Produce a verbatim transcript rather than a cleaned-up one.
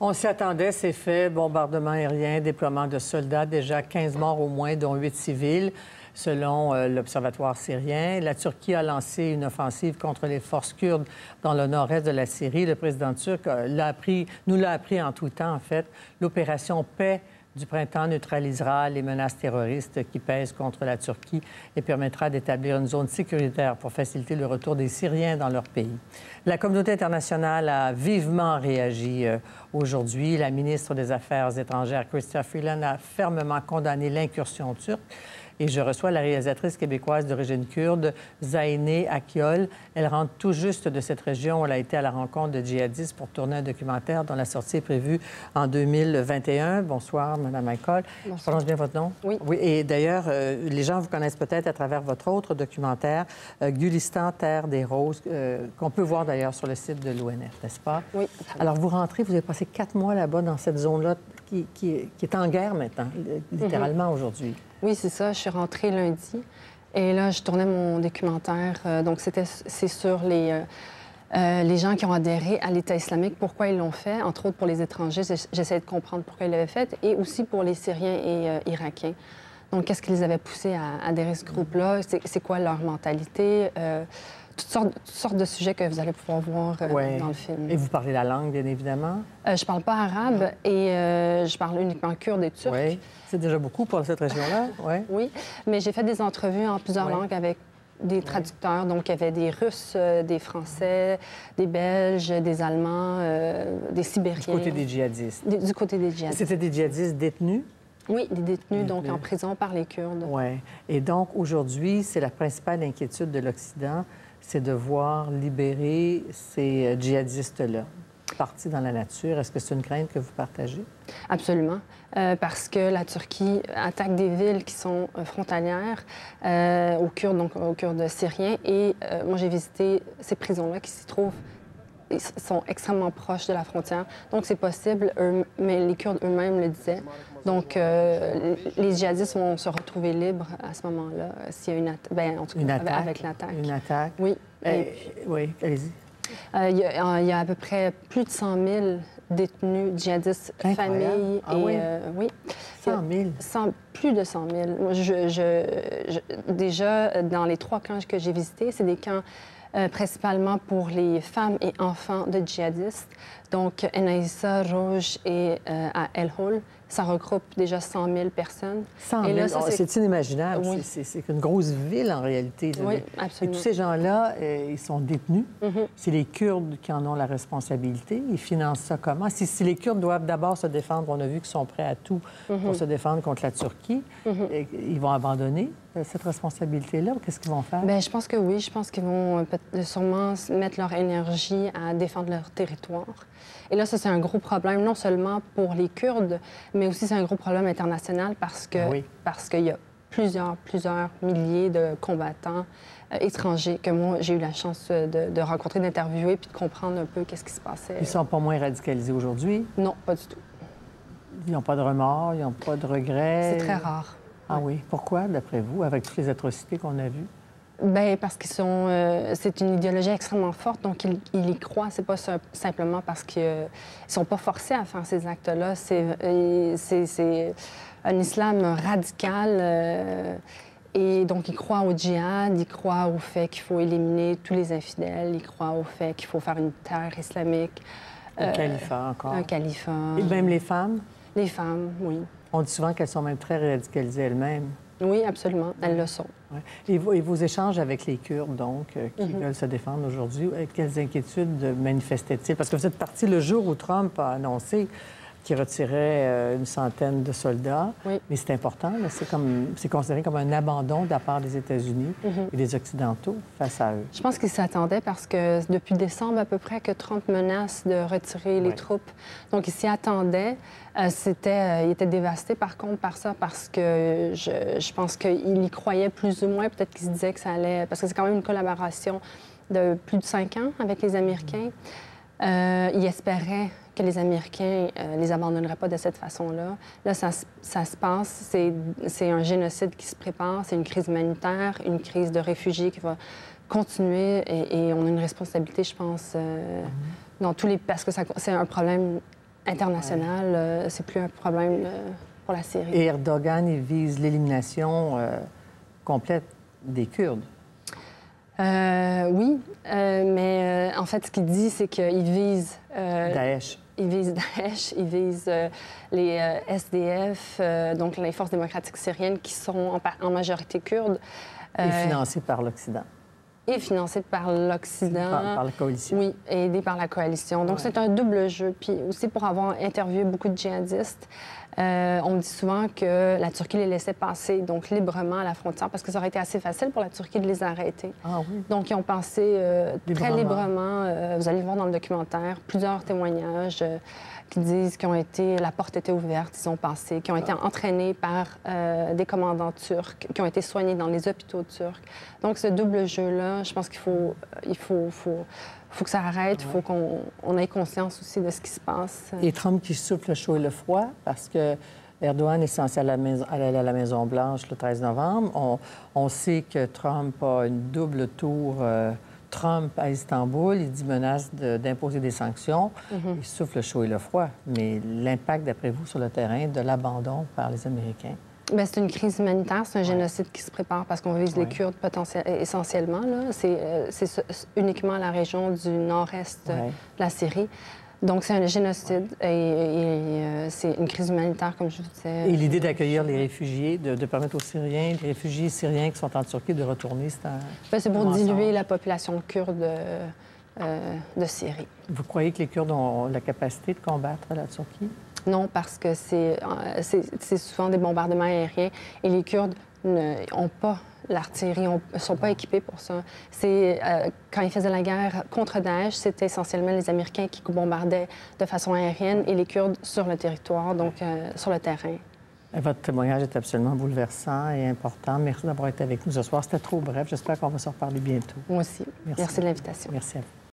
On s'y attendait, c'est fait. Bombardement aérien, déploiement de soldats, déjà quinze morts au moins, dont huit civils, selon euh, l'Observatoire syrien. La Turquie a lancé une offensive contre les forces kurdes dans le nord-est de la Syrie. Le président turc l'a appris, nous l'a appris en tout temps, en fait. L'opération Paix du printemps neutralisera les menaces terroristes qui pèsent contre la Turquie et permettra d'établir une zone sécuritaire pour faciliter le retour des Syriens dans leur pays. La communauté internationale a vivement réagi aujourd'hui. La ministre des Affaires étrangères, Chrystia Freeland, a fermement condamné l'incursion turque. Et je reçois la réalisatrice québécoise d'origine kurde, Zaynê Akyol. Elle rentre tout juste de cette région. Elle a été à la rencontre de djihadistes pour tourner un documentaire dont la sortie est prévue en deux mille vingt et un. Bonsoir, Madame Akyol. Je prononce bien votre nom? Oui. Oui. Et d'ailleurs, euh, les gens vous connaissent peut-être à travers votre autre documentaire, euh, Gulistan, Terre des roses, euh, qu'on peut voir d'ailleurs sur le site de l'O N F, n'est-ce pas? Oui. Alors, vous rentrez, vous avez passé quatre mois là-bas dans cette zone-là qui, qui, qui est en guerre maintenant, littéralement mm-hmm. aujourd'hui. Oui, c'est ça. Je suis rentrée lundi et là, je tournais mon documentaire. Euh, donc, c'était, c'est sur les, euh, les gens qui ont adhéré à l'État islamique, pourquoi ils l'ont fait, entre autres pour les étrangers. J'essayais de comprendre pourquoi ils l'avaient fait et aussi pour les Syriens et euh, Irakiens. Donc, qu'est-ce qui les avait poussés à adhérer à ce groupe-là? C'est quoi leur mentalité? Euh, Toutes sortes, toutes sortes de sujets que vous allez pouvoir voir euh, ouais. dans le film. Et vous parlez la langue, bien évidemment? Euh, je parle pas arabe non. et euh, je parle uniquement kurde et turc. Oui. C'est déjà beaucoup pour cette région-là. Ouais. Oui, mais j'ai fait des entrevues en plusieurs ouais. langues avec des traducteurs. Ouais. Donc, il y avait des Russes, euh, des Français, des Belges, des Allemands, euh, des Sibériens. Du côté des djihadistes? Des, du côté des djihadistes. C'était des djihadistes détenus? Oui, des détenus, donc, oui. en prison par les Kurdes. Oui. Et donc, aujourd'hui, c'est la principale inquiétude de l'Occident, c'est de voir libérer ces djihadistes-là, partis dans la nature. Est-ce que c'est une crainte que vous partagez? Absolument, euh, parce que la Turquie attaque des villes qui sont frontalières euh, aux Kurdes, donc aux Kurdes syriens. Et euh, moi, j'ai visité ces prisons-là qui s'y trouvent. Ils sont extrêmement proches de la frontière. Donc, c'est possible, eux, mais les Kurdes eux-mêmes le disaient. Donc, euh, les djihadistes vont se retrouver libres à ce moment-là, s'il y a une attaque. Bien, en tout cas, une attaque, avec l'attaque. Une attaque. Oui. Euh, puis... Oui, allez-y. Euh, il, il y a à peu près plus de cent mille détenus djihadistes, incroyable. Familles. Ah, et, oui. Euh, oui. cent mille? cent, plus de cent mille. Moi, je, je, je, déjà, dans les trois camps que j'ai visités, c'est des camps... Euh, principalement pour les femmes et enfants de djihadistes. Donc, Enaïssa, Rouge et euh, à El Hol, ça regroupe déjà cent mille personnes. cent mille, c'est inimaginable. Oui. C'est une grosse ville, en réalité. Oui, absolument. Et tous ces gens-là, euh, ils sont détenus. Mm-hmm. C'est les Kurdes qui en ont la responsabilité. Ils financent ça comment? Si, si les Kurdes doivent d'abord se défendre, on a vu qu'ils sont prêts à tout mm-hmm. pour se défendre contre la Turquie, mm-hmm. et ils vont abandonner cette responsabilité-là? Qu'est-ce qu'ils vont faire? Bien, je pense que oui. Je pense qu'ils vont sûrement mettre leur énergie à défendre leur territoire. Et là, ça, c'est un gros problème, non seulement pour les Kurdes, mais aussi c'est un gros problème international parce que, oui. parce qu'il y a plusieurs, plusieurs milliers de combattants euh, étrangers que moi, j'ai eu la chance de, de rencontrer, d'interviewer puis de comprendre un peu qu'est-ce qui se passait. Ils sont pas moins radicalisés aujourd'hui? Non, pas du tout. Ils n'ont pas de remords, ils n'ont pas de regrets? C'est très rare. Ah oui? Pourquoi, d'après vous, avec toutes les atrocités qu'on a vues? Bien, parce qu'ils sont... Euh, c'est une idéologie extrêmement forte, donc ils, ils y croient. C'est pas simplement parce qu'ils euh, sont pas forcés à faire ces actes-là. C'est euh, un islam radical. Euh, et donc, ils croient au djihad, ils croient au fait qu'il faut éliminer tous les infidèles, ils croient au fait qu'il faut faire une terre islamique. Euh, un califat, encore. Un califat. Et même les femmes? Les femmes, oui. On dit souvent qu'elles sont même très radicalisées elles-mêmes. Oui, absolument. Elles le sont. Ouais. Et, vos, et vos échanges avec les Kurdes, donc, euh, qui mm-hmm. veulent se défendre aujourd'hui, quelles inquiétudes manifestaient-ils? Parce que vous êtes parti le jour où Trump a annoncé qu'il retirait euh, une centaine de soldats. Oui. Mais c'est important. C'est comme, c'est considéré comme un abandon de la part des États-Unis mm-hmm. et des Occidentaux face à eux. Je pense qu'ils s'attendaient parce que depuis décembre à peu près que Trump menace de retirer les ouais. troupes. Donc, ils s'y attendaient. Euh, c'était, euh, il était dévasté, par contre, par ça, parce que je, je pense qu'il y croyait plus ou moins. Peut-être qu'il se disait que ça allait... Parce que c'est quand même une collaboration de plus de cinq ans avec les Américains. Euh, il espérait que les Américains ne euh, les abandonneraient pas de cette façon-là. Là, ça, ça se passe. C'est un génocide qui se prépare. C'est une crise humanitaire, une crise de réfugiés qui va continuer. Et, et on a une responsabilité, je pense, euh, mm-hmm. dans tous les... Parce que c'est un problème international, ouais. euh, c'est plus un problème euh, pour la Syrie. Et Erdogan, il vise l'élimination euh, complète des Kurdes. Euh, oui, euh, mais euh, en fait, ce qu'il dit, c'est qu'il vise... Euh, Daech. Il vise Daech, il vise euh, les euh, S D F, euh, donc les forces démocratiques syriennes qui sont en, en majorité kurdes. Euh, et financées par l'Occident. Et financées par l'Occident. Par, par la coalition. Oui, aidées par la coalition. Donc, ouais. c'est un double jeu. Puis aussi, pour avoir interviewé beaucoup de djihadistes, euh, on me dit souvent que la Turquie les laissait passer, donc librement à la frontière, parce que ça aurait été assez facile pour la Turquie de les arrêter. Ah oui? Donc, ils ont passé euh, librement. très librement. Euh, vous allez voir dans le documentaire plusieurs témoignages euh, qui disent qu'ils ont été... La porte était ouverte, ils ont passé, qui ont été entraînés par euh, des commandants turcs, qui ont été soignés dans les hôpitaux turcs. Donc, ce double jeu-là, je pense qu'il faut, il faut, faut, faut que ça arrête, il ouais. faut qu'on on ait conscience aussi de ce qui se passe. Et Trump qui souffle le chaud et le froid, parce que Erdogan est censé aller à la maison, aller à la Maison-Blanche le treize novembre. On, on sait que Trump a une double tour. Euh, Trump à Istanbul, il dit menace d'imposer de, des sanctions. Mm-hmm. Il souffle le chaud et le froid. Mais l'impact, d'après vous, sur le terrain de l'abandon par les Américains? C'est une crise humanitaire, c'est un génocide ouais. qui se prépare parce qu'on vise ouais. les Kurdes essentiellement. C'est euh, uniquement la région du nord-est ouais. de la Syrie. Donc, c'est un génocide ouais. et, et euh, c'est une crise humanitaire, comme je vous disais. Et l'idée d'accueillir les réfugiés, de, de permettre aux Syriens, les réfugiés syriens qui sont en Turquie, de retourner, c'est un... Bien, c'est pour diluer la population kurde euh, euh, de Syrie. Vous croyez que les Kurdes ont la capacité de combattre la Turquie? Non, parce que c'est souvent des bombardements aériens et les Kurdes n'ont pas l'artillerie, ne sont pas équipés pour ça. C'est euh, quand ils faisaient la guerre contre Daech, c'était essentiellement les Américains qui bombardaient de façon aérienne et les Kurdes sur le territoire, donc euh, sur le terrain. Votre témoignage est absolument bouleversant et important. Merci d'avoir été avec nous ce soir. C'était trop bref. J'espère qu'on va se reparler bientôt. Moi aussi. Merci, Merci de l'invitation. Merci à vous.